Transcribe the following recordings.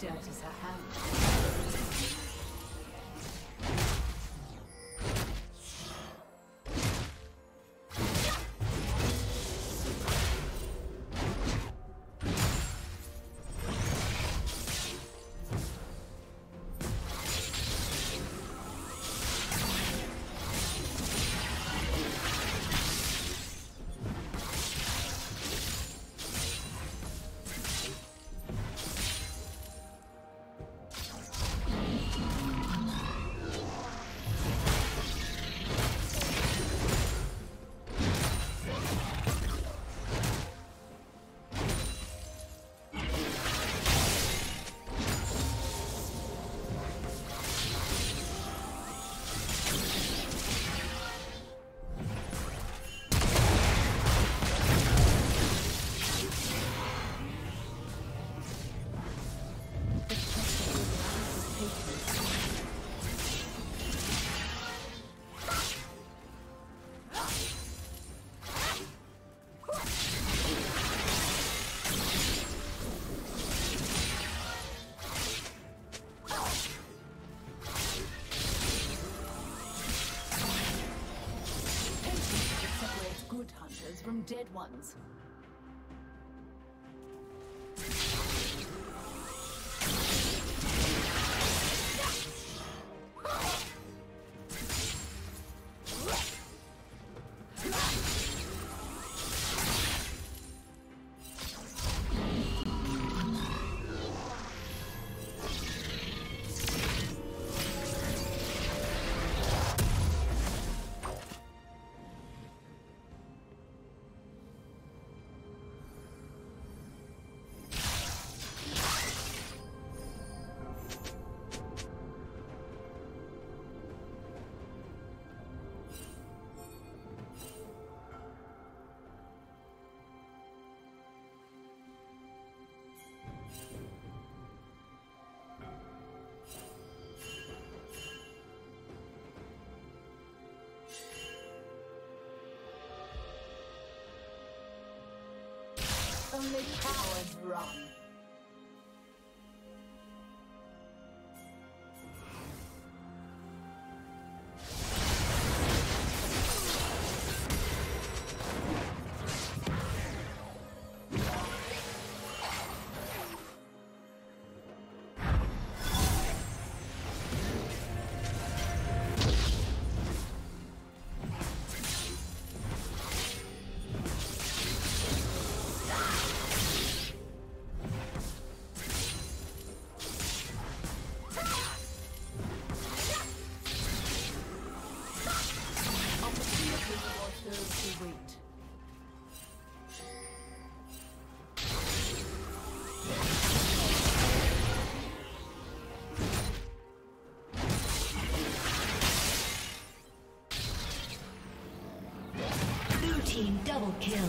dirties her hands. From dead ones. Only cowards run. Double kill.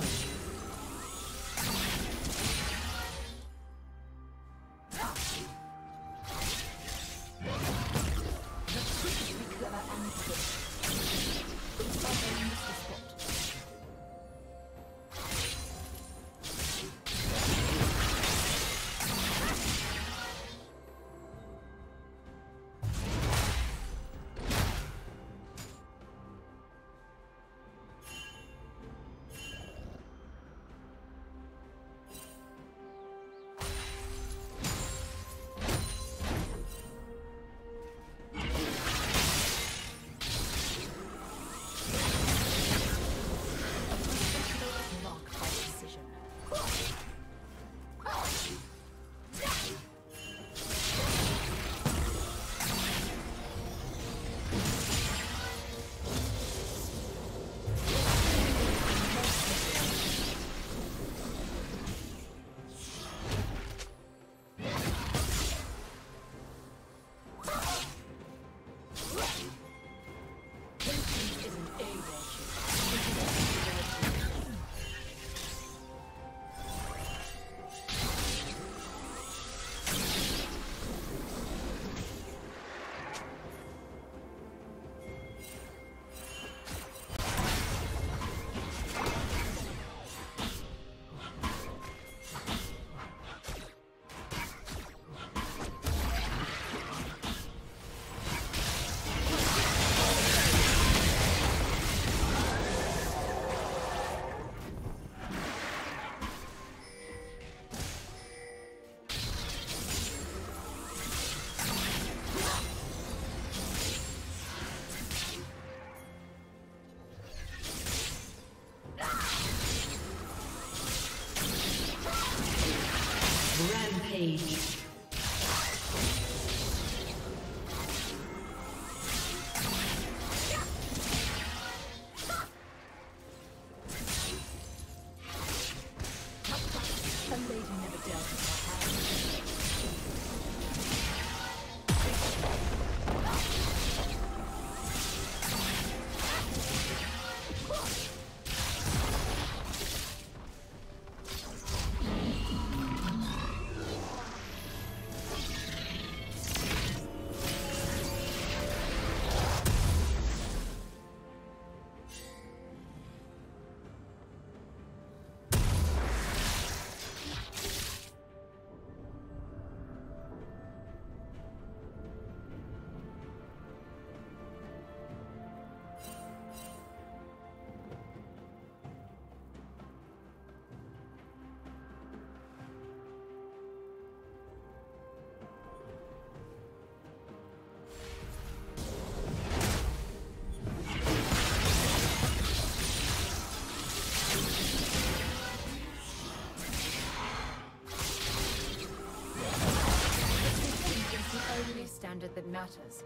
standard that matters.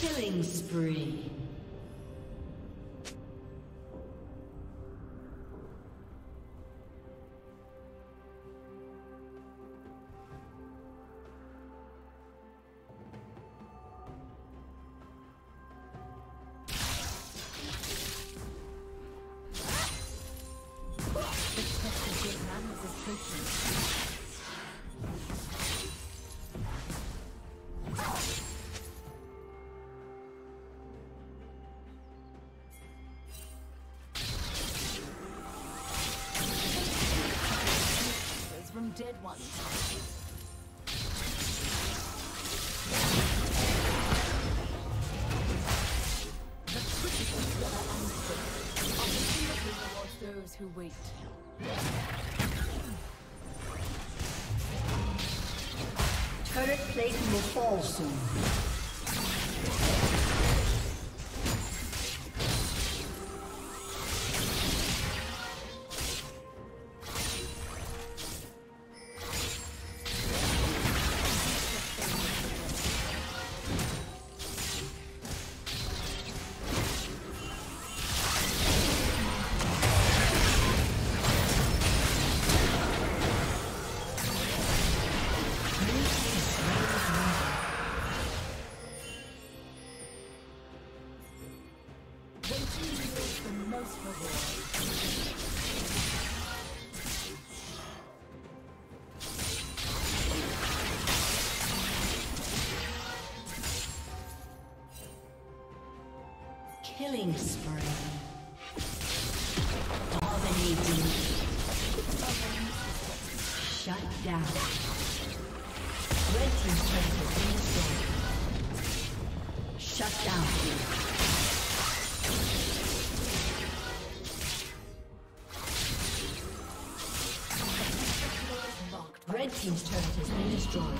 Killing spree. Dead ones. The criticisms that are unfair opportunity rewards those who wait. Turret plating will fall soon. Killing spree. Dominating. Shut down. Red team's turret has been destroyed. Shut down. Red team's turret has been destroyed.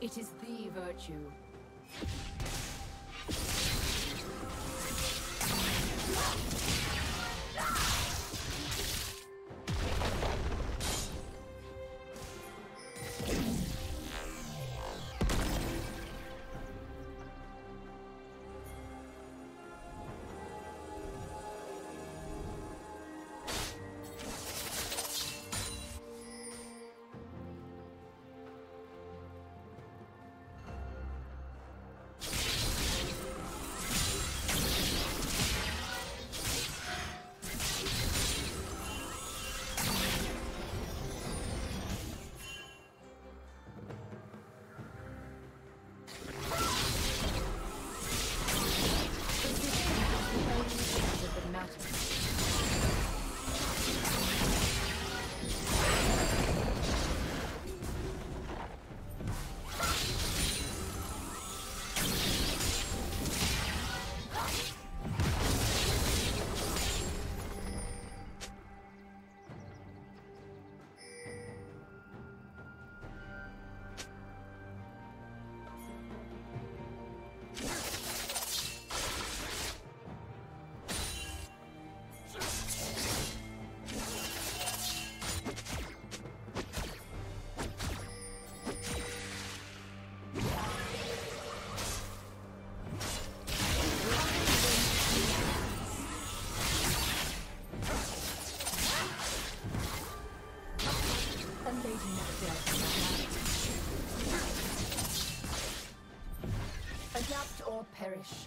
It is the virtue. Adapt or perish.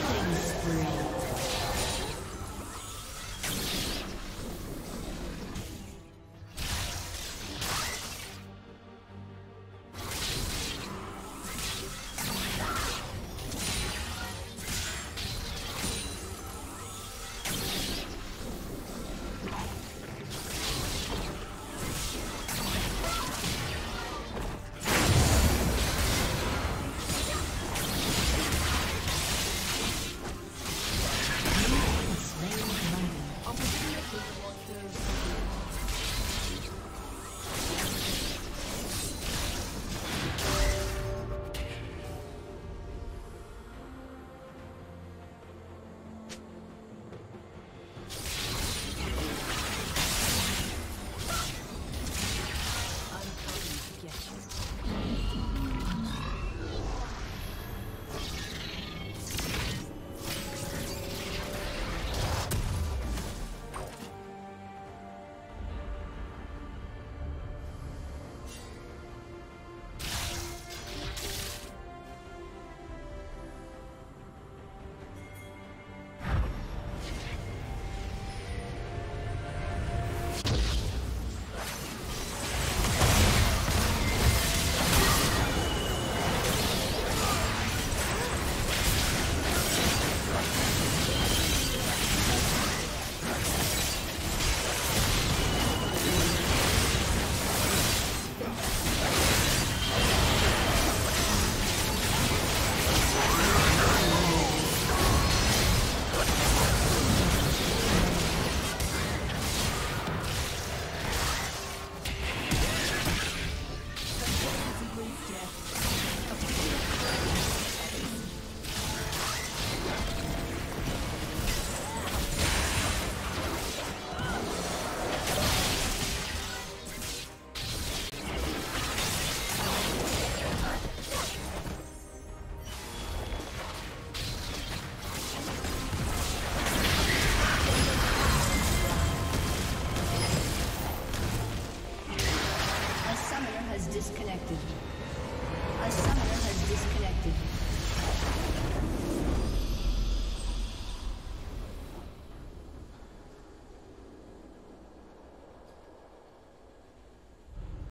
be our killing spree.